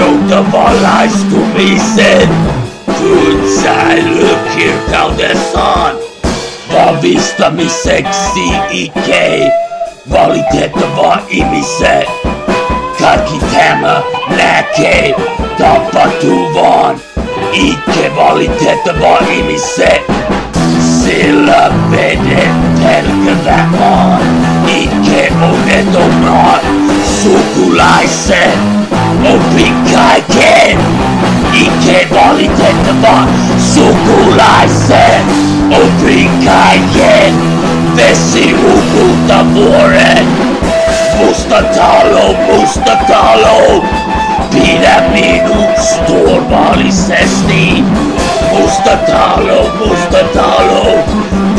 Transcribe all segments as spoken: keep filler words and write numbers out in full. Yolda varlays kumisen Kutsayluk irkaldesan Vavista mi seksi ike Valiteta va imise Karkitema näke Tapatuvan Ike valiteta va imise Sillä veden pelkävämaan Ike onet oman Sukulaisen Opikaiken Ike valitettava sukulaisen Opikaiken Vesi hukulta vuoren Musta talo, musta talo Pidä minut turvallisesti Musta talo, musta talo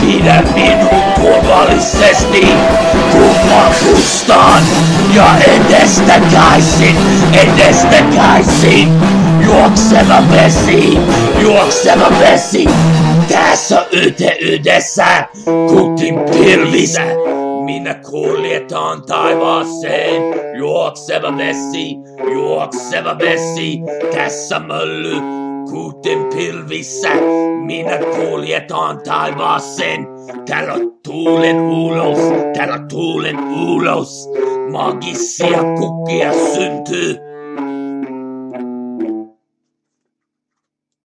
Pidä minut turvallisesti Kupakustan ja edestäkäisin, edestäkäisin Juokseva vesi, juokseva vesi Tässä yhteydessä kukin pilvissä Minä kuljetan taivaaseen Juokseva vesi, juokseva vesi Tässä mölly kutin pilvissä Minä kuljetan taivaaseen Täällä tuulen ulos, täällä tuulen ulos Magisia kukkia syntyy